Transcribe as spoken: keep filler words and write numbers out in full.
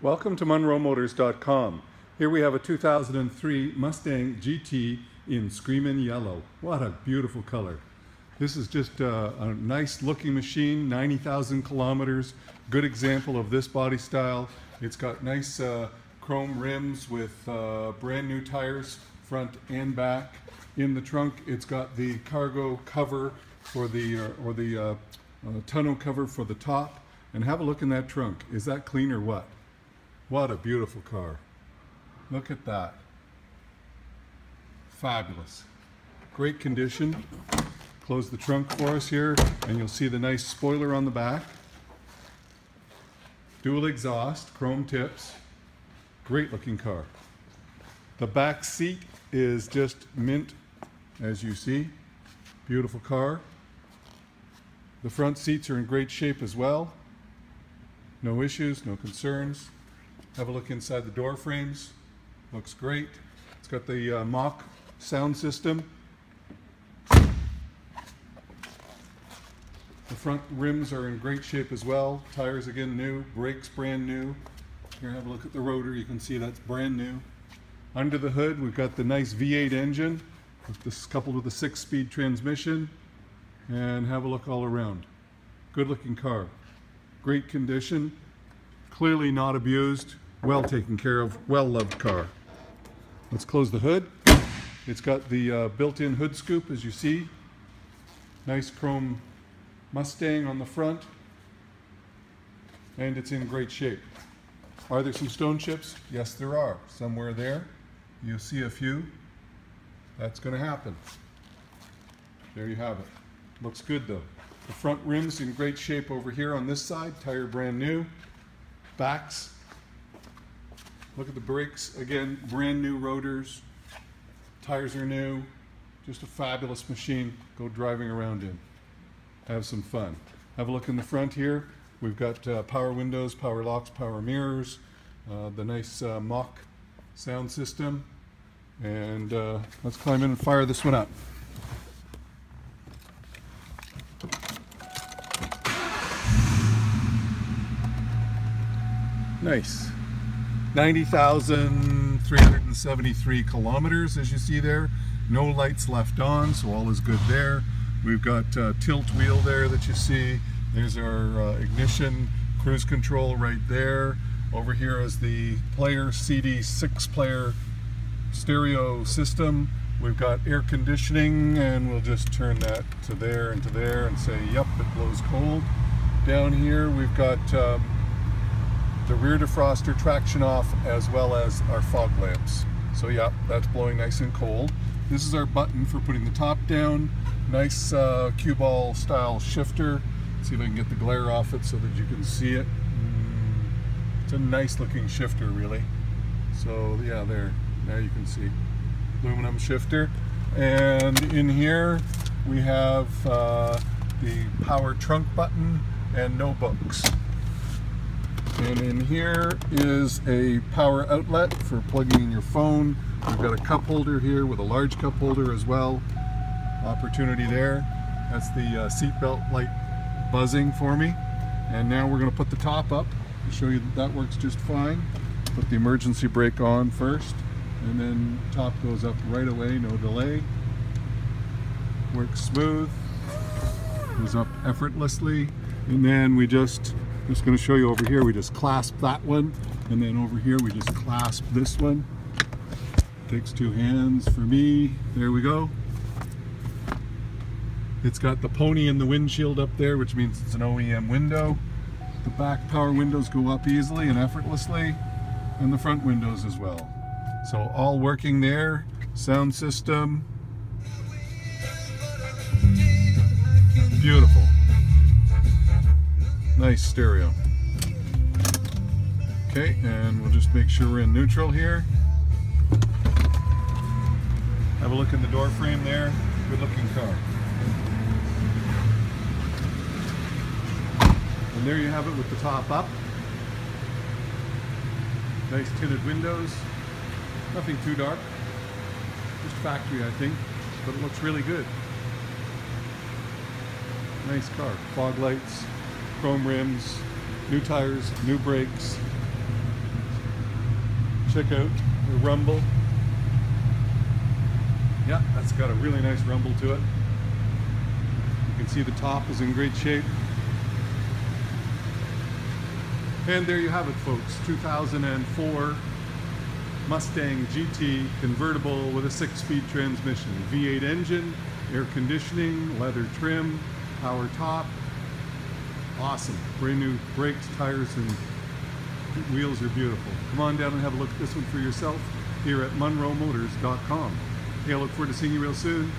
Welcome to Munro Motors dot com. Here we have a two thousand three Mustang G T in screamin' yellow. What a beautiful color. This is just a, a nice looking machine, ninety thousand kilometers. Good example of this body style. It's got nice uh, chrome rims with uh, brand new tires, front and back. In the trunk, it's got the cargo cover for the, uh, or the uh, uh, tonneau cover for the top. And have a look in that trunk. Is that clean or what? What a beautiful car. Look at that. Fabulous. Great condition. Close the trunk for us here and you'll see the nice spoiler on the back. Dual exhaust, chrome tips. Great looking car. The back seat is just mint, as you see. Beautiful car. The front seats are in great shape as well. No issues, no concerns. Have a look inside the door frames. Looks great. It's got the uh, Mach sound system. The front rims are in great shape as well. Tires again new, brakes brand new. Here, have a look at the rotor. You can see that's brand new. Under the hood, we've got the nice V eight engine. This is coupled with a six-speed transmission. And have a look all around. Good-looking car. Great condition. Clearly not abused. Well taken care of, well-loved car. Let's close the hood. It's got the uh, built-in hood scoop, as you see. Nice chrome Mustang on the front. And it's in great shape. Are there some stone chips? Yes, there are. Somewhere there. You'll see a few. That's going to happen. There you have it. Looks good, though. The front rim's in great shape over here on this side. Tire brand new. Backs. Look at the brakes, again, brand new rotors, tires are new, just a fabulous machine. Go driving around in, have some fun. Have a look in the front here, we've got uh, power windows, power locks, power mirrors, uh, the nice uh, Mach sound system, and uh, let's climb in and fire this one up. Nice. ninety thousand three hundred seventy-three kilometers, as you see there. No lights left on, so all is good there. We've got uh, tilt wheel there that you see. There's our uh, ignition, cruise control right there. Over here is the player, C D, six player stereo system. We've got air conditioning, and we'll just turn that to there and to there and say, yep, it blows cold. Down here we've got um, the rear defroster, traction off, as well as our fog lamps. So yeah, that's blowing nice and cold. This is our button for putting the top down. Nice uh, cue ball style shifter. Let's see if I can get the glare off it so that you can see it. It's a nice looking shifter, really. So yeah, there, now you can see. Aluminum shifter. And in here we have uh, the power trunk button and no books. And in here is a power outlet for plugging in your phone. We've got a cup holder here with a large cup holder as well. Opportunity there. That's the uh, seatbelt light buzzing for me. And now we're going to put the top up to show you that that works just fine. Put the emergency brake on first, and then top goes up right away, no delay. Works smooth. Goes up effortlessly. And then we just I'm just going to show you over here, we just clasp that one, and then over here we just clasp this one. Takes two hands for me. There we go. It's got the pony in the windshield up there, which means it's an O E M window. The back power windows go up easily and effortlessly, and the front windows as well. So all working there. Sound system. Beautiful. Nice stereo. Okay, and we'll just make sure we're in neutral here. Have a look in the door frame there. Good looking car. And there you have it with the top up. Nice tinted windows. Nothing too dark. Just factory, I think, but it looks really good. Nice car. Fog lights. Chrome rims, new tires, new brakes, Check out the rumble. Yeah, that's got a really nice rumble to it. You can see the top is in great shape. And there you have it, folks. two thousand four Mustang G T convertible with a six-speed transmission, V eight engine, air conditioning, leather trim, power top. Awesome. Brand new brakes, tires, and wheels are beautiful. Come on down and have a look at this one for yourself here at munro motors dot com. Hey, I look forward to seeing you real soon.